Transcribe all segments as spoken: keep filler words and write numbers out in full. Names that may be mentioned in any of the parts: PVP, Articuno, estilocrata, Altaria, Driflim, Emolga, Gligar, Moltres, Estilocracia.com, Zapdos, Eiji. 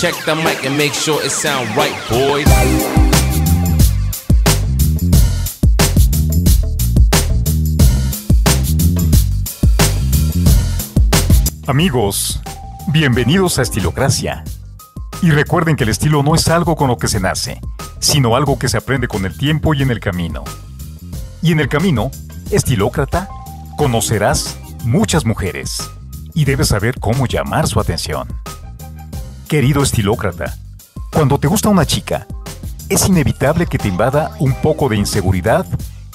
check the mic and make sure it sound right, boys. Amigos, bienvenidos a Estilocracia. Y recuerden que el estilo no es algo con lo que se nace, sino algo que se aprende con el tiempo y en el camino. Y en el camino, estilócrata, conocerás muchas mujeres y debes saber cómo llamar su atención. Querido estilócrata, cuando te gusta una chica, es inevitable que te invada un poco de inseguridad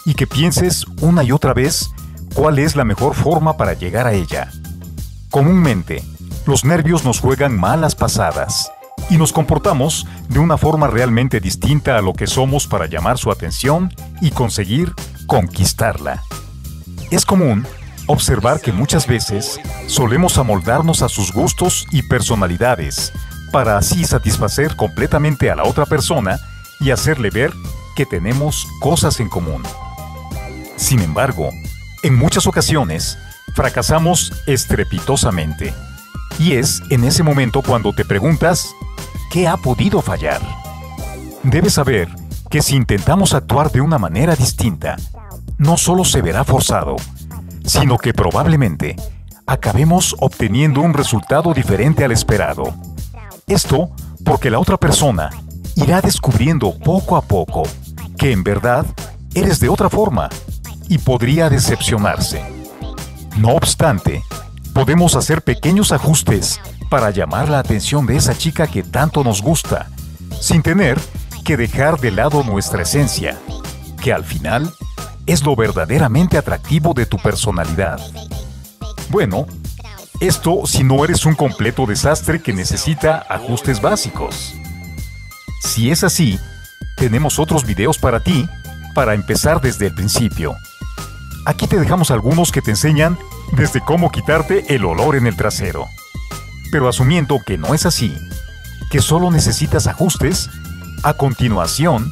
y que pienses una y otra vez cuál es la mejor forma para llegar a ella. Comúnmente, los nervios nos juegan malas pasadas y nos comportamos de una forma realmente distinta a lo que somos para llamar su atención y conseguir conquistarla. Es común observar que muchas veces solemos amoldarnos a sus gustos y personalidades para así satisfacer completamente a la otra persona y hacerle ver que tenemos cosas en común. Sin embargo, en muchas ocasiones, fracasamos estrepitosamente. Y es en ese momento cuando te preguntas, ¿qué ha podido fallar? Debes saber que si intentamos actuar de una manera distinta, no solo se verá forzado, sino que probablemente acabemos obteniendo un resultado diferente al esperado. Esto porque la otra persona irá descubriendo poco a poco que en verdad eres de otra forma y podría decepcionarse. No obstante, podemos hacer pequeños ajustes para llamar la atención de esa chica que tanto nos gusta, sin tener que dejar de lado nuestra esencia, que al final es lo verdaderamente atractivo de tu personalidad. Bueno, esto si no eres un completo desastre que necesita ajustes básicos. Si es así, tenemos otros videos para ti, para empezar desde el principio. Aquí te dejamos algunos que te enseñan desde cómo quitarte el olor en el trasero. Pero asumiendo que no es así, que solo necesitas ajustes, a continuación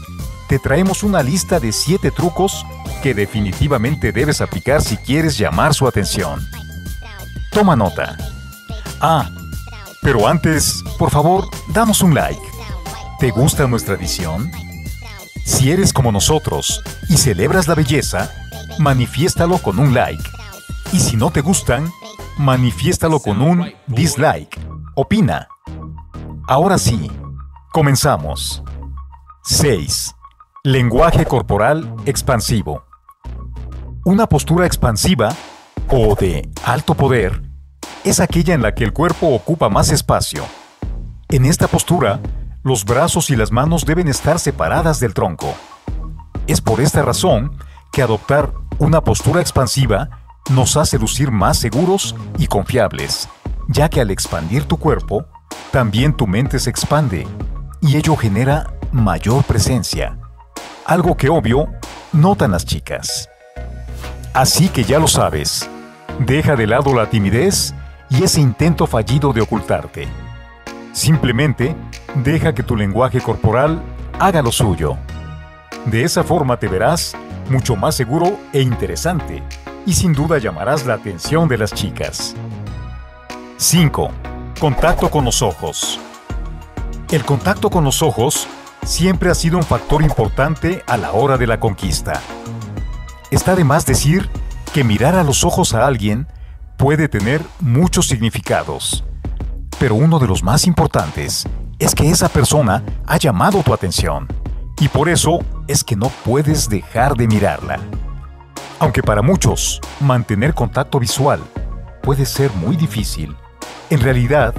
te traemos una lista de siete trucos que definitivamente debes aplicar si quieres llamar su atención. Toma nota. Ah, pero antes, por favor, danos un like. ¿Te gusta nuestra edición? Si eres como nosotros y celebras la belleza, manifiéstalo con un like. Y si no te gustan, manifiéstalo con un dislike. Opina. Ahora sí, comenzamos. seis. Lenguaje corporal expansivo. Una postura expansiva o de alto poder es aquella en la que el cuerpo ocupa más espacio. En esta postura, los brazos y las manos deben estar separadas del tronco. Es por esta razón que adoptar una postura expansiva nos hace lucir más seguros y confiables, ya que al expandir tu cuerpo, también tu mente se expande y ello genera mayor presencia, algo que obvio notan las chicas. Así que ya lo sabes, deja de lado la timidez y ese intento fallido de ocultarte. Simplemente deja que tu lenguaje corporal haga lo suyo. De esa forma te verás mucho más seguro e interesante, y sin duda llamarás la atención de las chicas. cinco. Contacto con los ojos. El contacto con los ojos siempre ha sido un factor importante a la hora de la conquista. Está de más decir que mirar a los ojos a alguien puede tener muchos significados, pero uno de los más importantes es que esa persona ha llamado tu atención. Y por eso es que no puedes dejar de mirarla. Aunque para muchos mantener contacto visual puede ser muy difícil, en realidad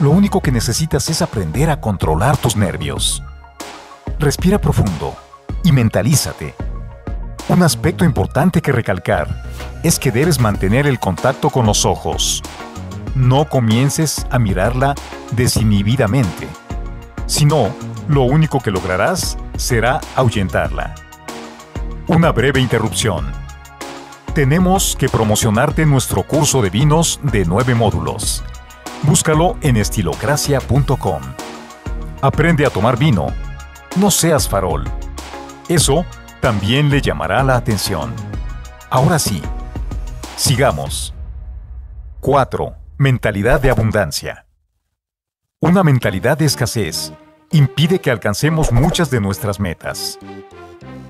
lo único que necesitas es aprender a controlar tus nervios. Respira profundo y mentalízate. Un aspecto importante que recalcar es que debes mantener el contacto con los ojos. No comiences a mirarla desinhibidamente, sino lo único que lograrás será ahuyentarla. Una breve interrupción. Tenemos que promocionarte nuestro curso de vinos de nueve módulos. Búscalo en estilocracia punto com. Aprende a tomar vino. No seas farol. Eso también le llamará la atención. Ahora sí, sigamos. cuatro. Mentalidad de abundancia. Una mentalidad de escasez impide que alcancemos muchas de nuestras metas,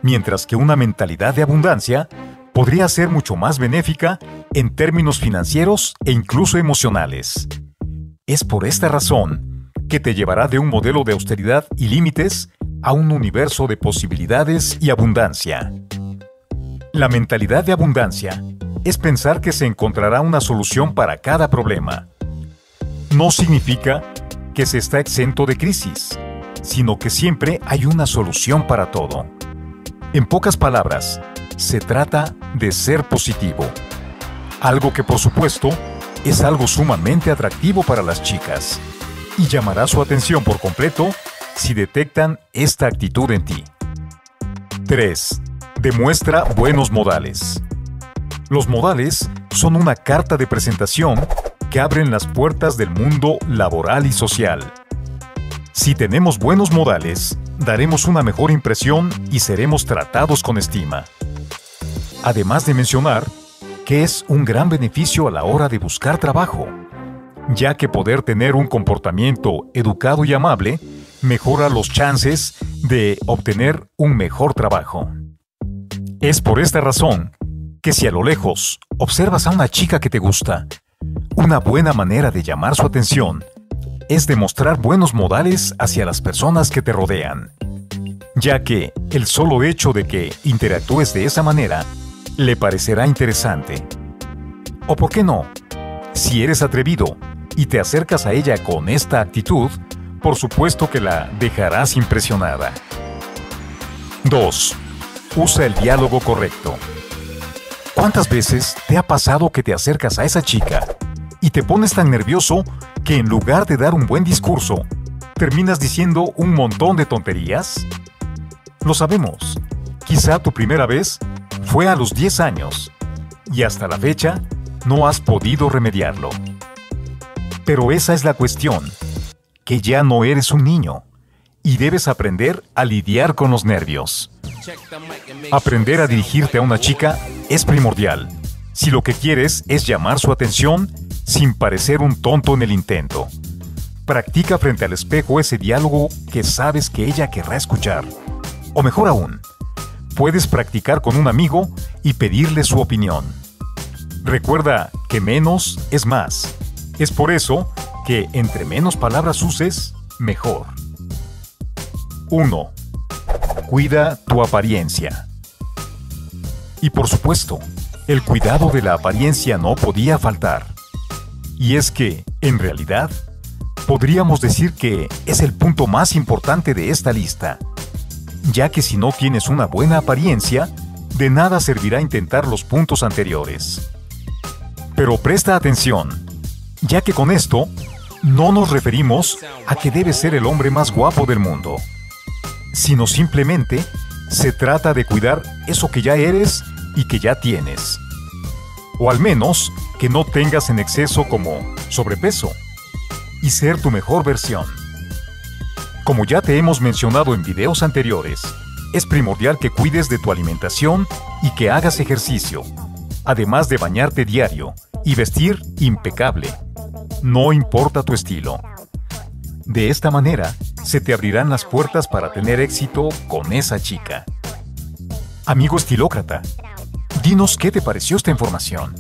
mientras que una mentalidad de abundancia podría ser mucho más benéfica en términos financieros e incluso emocionales. Es por esta razón que te llevará de un modelo de austeridad y límites a un universo de posibilidades y abundancia. La mentalidad de abundancia es pensar que se encontrará una solución para cada problema. No significa que se está exento de crisis, sino que siempre hay una solución para todo. En pocas palabras, se trata de ser positivo. Algo que, por supuesto, es algo sumamente atractivo para las chicas y llamará su atención por completo si detectan esta actitud en ti. tres. Demuestra buenos modales. Los modales son una carta de presentación que abren las puertas del mundo laboral y social. Si tenemos buenos modales, daremos una mejor impresión y seremos tratados con estima. Además de mencionar que es un gran beneficio a la hora de buscar trabajo, ya que poder tener un comportamiento educado y amable mejora los chances de obtener un mejor trabajo. Es por esta razón que si a lo lejos observas a una chica que te gusta, una buena manera de llamar su atención es demostrar buenos modales hacia las personas que te rodean, ya que el solo hecho de que interactúes de esa manera le parecerá interesante. O por qué no, si eres atrevido y te acercas a ella con esta actitud, por supuesto que la dejarás impresionada. dos. Usa el diálogo correcto. ¿Cuántas veces te ha pasado que te acercas a esa chica y te pones tan nervioso que en lugar de dar un buen discurso, terminas diciendo un montón de tonterías? Lo sabemos, quizá tu primera vez fue a los diez años y hasta la fecha no has podido remediarlo. Pero esa es la cuestión, que ya no eres un niño y debes aprender a lidiar con los nervios. Aprender a dirigirte a una chica es primordial si lo que quieres es llamar su atención sin parecer un tonto en el intento. Practica frente al espejo ese diálogo que sabes que ella querrá escuchar. O mejor aún, puedes practicar con un amigo y pedirle su opinión. Recuerda que menos es más. Es por eso que entre menos palabras uses, mejor. uno. Cuida tu apariencia. Y por supuesto, el cuidado de la apariencia no podía faltar. Y es que, en realidad, podríamos decir que es el punto más importante de esta lista, ya que si no tienes una buena apariencia, de nada servirá intentar los puntos anteriores. Pero presta atención, ya que con esto no nos referimos a que debes ser el hombre más guapo del mundo, sino simplemente se trata de cuidar eso que ya eres y que ya tienes. O al menos, que no tengas en exceso como sobrepeso y ser tu mejor versión. Como ya te hemos mencionado en videos anteriores, es primordial que cuides de tu alimentación y que hagas ejercicio, además de bañarte diario y vestir impecable, no importa tu estilo. De esta manera, se te abrirán las puertas para tener éxito con esa chica. Amigo estilócrata, dinos qué te pareció esta información.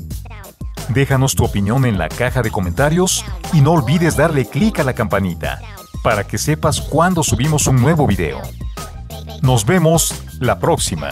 Déjanos tu opinión en la caja de comentarios y no olvides darle clic a la campanita para que sepas cuando subimos un nuevo video. Nos vemos la próxima.